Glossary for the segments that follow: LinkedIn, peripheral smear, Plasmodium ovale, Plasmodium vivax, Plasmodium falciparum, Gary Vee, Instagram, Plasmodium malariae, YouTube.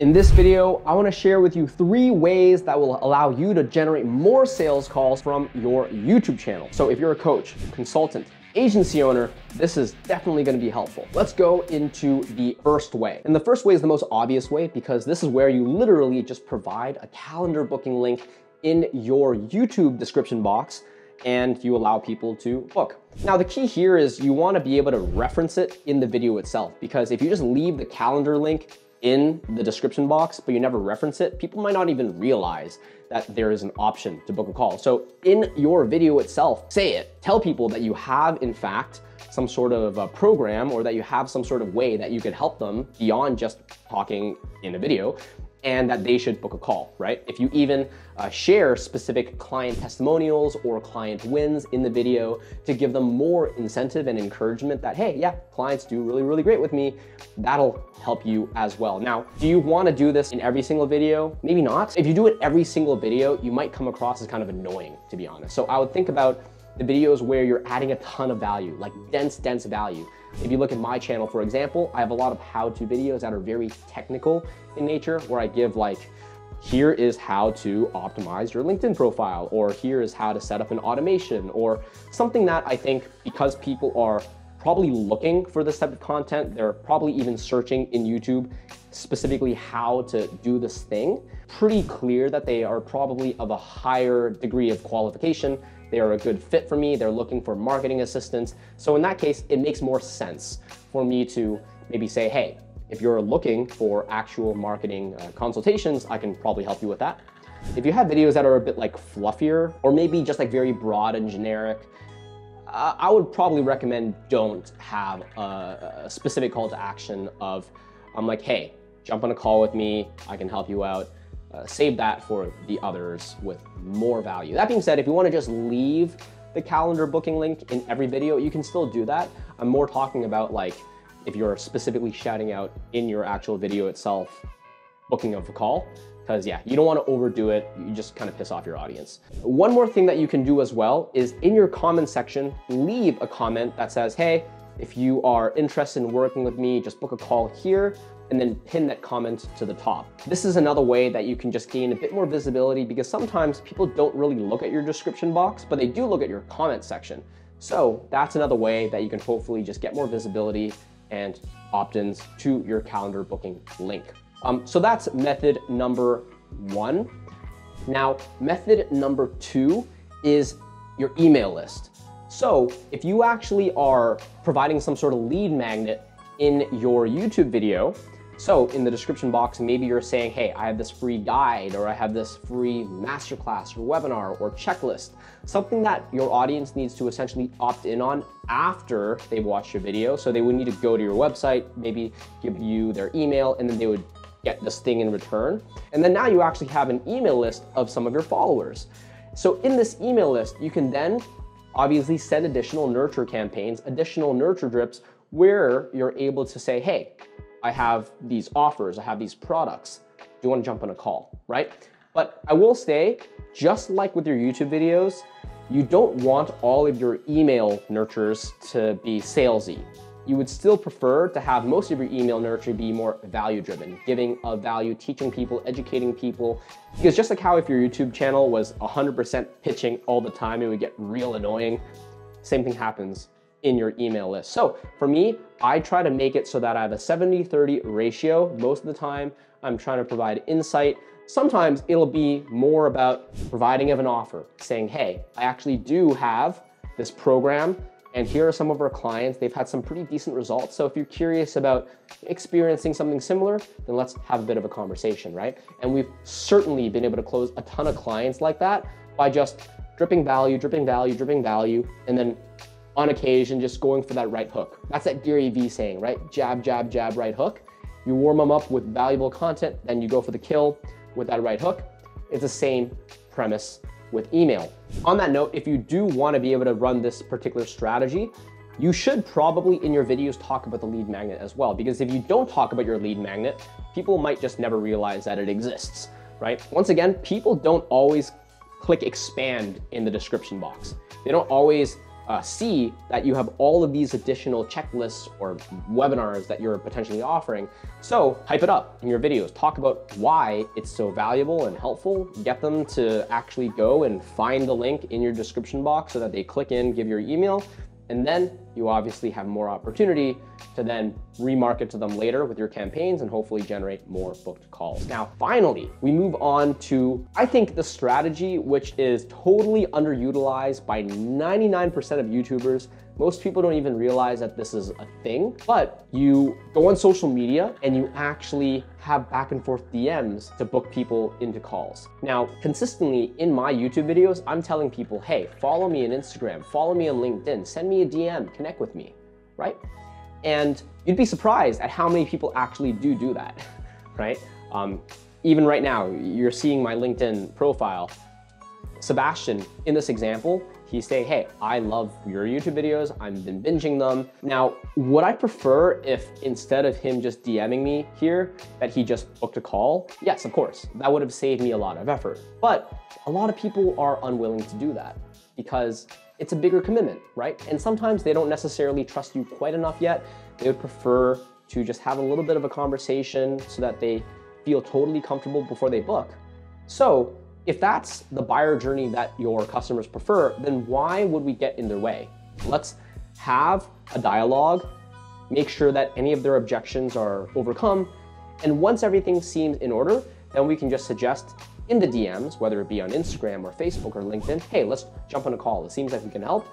In this video, I want to share with you 3 ways that will allow you to generate more sales calls from your YouTube channel. So if you're a coach, consultant, agency owner, this is definitely going to be helpful. Let's go into the first way. And the first way is the most obvious way because this is where you literally just provide a calendar booking link in your YouTube description box and you allow people to book. Now the key here is you want to be able to reference it in the video itself, because if you just leave the calendar link in the description box, but you never reference it, people might not even realize that there is an option to book a call. So in your video itself, say it, tell people that you have in fact some sort of a program or that you have some sort of way that you could help them beyond just talking in a video, and that they should book a call, right? If you even share specific client testimonials or client wins in the video to give them more incentive and encouragement that, hey, yeah, clients do really, really great with me, that'll help you as well. Now, do you wanna do this in every single video? Maybe not. If you do it every single video, you might come across as kind of annoying, to be honest. So I would think about the videos where you're adding a ton of value, like dense value. If you look at my channel, for example, I have a lot of how-to videos that are very technical in nature, where I give like, here is how to optimize your LinkedIn profile, or here is how to set up an automation, or something that I think, because people are probably looking for this type of content, they're probably even searching in YouTube specifically how to do this thing, pretty clear that they are probably of a higher degree of qualification. They are a good fit for me. They're looking for marketing assistance. So in that case, it makes more sense for me to maybe say, hey, if you're looking for actual marketing consultations, I can probably help you with that. If you have videos that are a bit like fluffier or maybe just like very broad and generic, I would probably recommend don't have a specific call to action of, I'm like, hey, jump on a call with me. I can help you out. Save that for the others with more value. That being said, if you want to just leave the calendar booking link in every video, you can still do that. I'm more talking about like if you're specifically shouting out in your actual video itself, booking of a call, because yeah, you don't want to overdo it. You just kind of piss off your audience. One more thing that you can do as well is in your comment section, leave a comment that says, hey, if you are interested in working with me, just book a call here, and then pin that comment to the top. This is another way that you can just gain a bit more visibility, because sometimes people don't really look at your description box, but they do look at your comment section. So that's another way that you can hopefully just get more visibility and opt-ins to your calendar booking link. So that's method number 1. Now, method number 2 is your email list. So if you actually are providing some sort of lead magnet in your YouTube video, so in the description box, maybe you're saying, hey, I have this free guide, or I have this free masterclass or webinar or checklist, something that your audience needs to essentially opt in on after they watch your video. So they would need to go to your website, maybe give you their email, and then they would get this thing in return. And then now you actually have an email list of some of your followers. So in this email list, you can then obviously send additional nurture campaigns, additional nurture drips, where you're able to say, hey, I have these offers, I have these products. Do you want to jump on a call, right? But I will say, just like with your YouTube videos, you don't want all of your email nurtures to be salesy. You would still prefer to have most of your email nurture be more value-driven, giving of value, teaching people, educating people. Because just like how if your YouTube channel was 100% pitching all the time, it would get real annoying. Same thing happens in your email list. So for me, I try to make it so that I have a 70-30 ratio. Most of the time, I'm trying to provide insight. Sometimes it'll be more about providing of an offer, saying, hey, I actually do have this program, and here are some of our clients. They've had some pretty decent results. So if you're curious about experiencing something similar, then let's have a bit of a conversation, right? And we've certainly been able to close a ton of clients like that by just dripping value, and then on occasion just going for that right hook. That's that Gary Vee saying, right? Jab, jab, jab, right hook. You warm them up with valuable content, then you go for the kill with that right hook. It's the same premise with email. On that note, if you do want to be able to run this particular strategy, you should probably in your videos talk about the lead magnet as well, because if you don't talk about your lead magnet, people might just never realize that it exists, right? Once again, people don't always click expand in the description box. They don't always see that you have all of these additional checklists or webinars that you're potentially offering. So hype it up in your videos. Talk about why it's so valuable and helpful. Get them to actually go and find the link in your description box so that they click in, give your email, and then you obviously have more opportunity to then remarket to them later with your campaigns and hopefully generate more booked calls. Now, finally, we move on to, I think, the strategy which is totally underutilized by 99% of YouTubers. Most people don't even realize that this is a thing, but you go on social media and you actually have back and forth DMs to book people into calls. Now, consistently in my YouTube videos, I'm telling people, hey, follow me on Instagram, follow me on LinkedIn, send me a DM, connect with me, right? And you'd be surprised at how many people actually do that, right? Even right now, you're seeing my LinkedIn profile. Sebastian, in this example, he's saying, hey, I love your YouTube videos. I've been binging them. Now, would I prefer if instead of him just DMing me here, that he just booked a call? Yes, of course. That would have saved me a lot of effort. But a lot of people are unwilling to do that because it's a bigger commitment, right? And sometimes they don't necessarily trust you quite enough yet. They would prefer to just have a little bit of a conversation so that they feel totally comfortable before they book. So if that's the buyer journey that your customers prefer, then why would we get in their way? Let's have a dialogue, make sure that any of their objections are overcome. And once everything seems in order, then we can just suggest in the DMs, whether it be on Instagram or Facebook or LinkedIn, hey, let's jump on a call. It seems like we can help.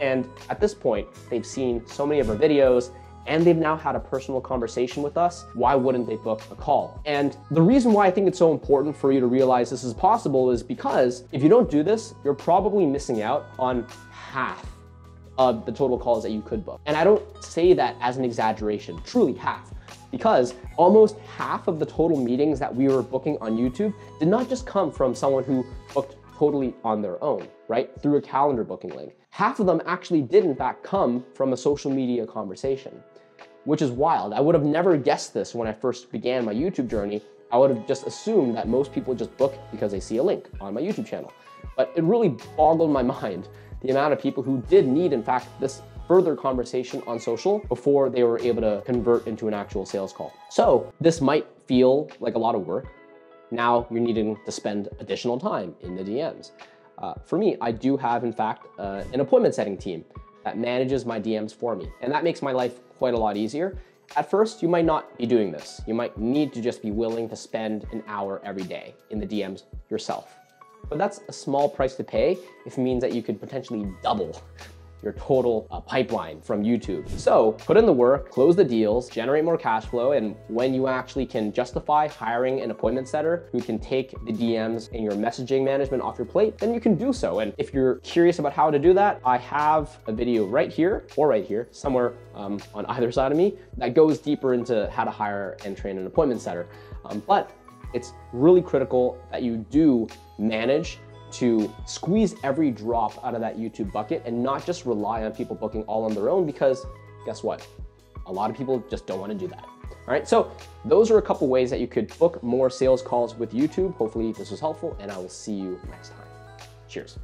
And at this point, they've seen so many of our videos and they've now had a personal conversation with us. Why wouldn't they book a call? And the reason why I think it's so important for you to realize this is possible is because if you don't do this, you're probably missing out on half of the total calls that you could book. And I don't say that as an exaggeration, truly half, because almost half of the total meetings that we were booking on YouTube did not just come from someone who booked totally on their own, right? Through a calendar booking link. Half of them actually did in fact come from a social media conversation, which is wild. I would have never guessed this when I first began my YouTube journey. I would have just assumed that most people just book because they see a link on my YouTube channel. But it really boggled my mind, the amount of people who did need, in fact, this further conversation on social before they were able to convert into an actual sales call. So this might feel like a lot of work. Now you're needing to spend additional time in the DMs. For me, I do have, in fact, an appointment setting team that manages my DMs for me. And that makes my life quite a lot easier. At first, you might not be doing this. You might need to just be willing to spend an hour every day in the DMs yourself. But that's a small price to pay if it means that you could potentially double your total pipeline from YouTube. So put in the work, close the deals, generate more cash flow, and when you actually can justify hiring an appointment setter who can take the DMs and your messaging management off your plate, then you can do so. And if you're curious about how to do that, I have a video right here or right here, somewhere on either side of me, that goes deeper into how to hire and train an appointment setter. But it's really critical that you do manage to squeeze every drop out of that YouTube bucket and not just rely on people booking all on their own, because guess what? A lot of people just don't want to do that. All right, so those are a couple ways that you could book more sales calls with YouTube. Hopefully this was helpful, and I will see you next time. Cheers.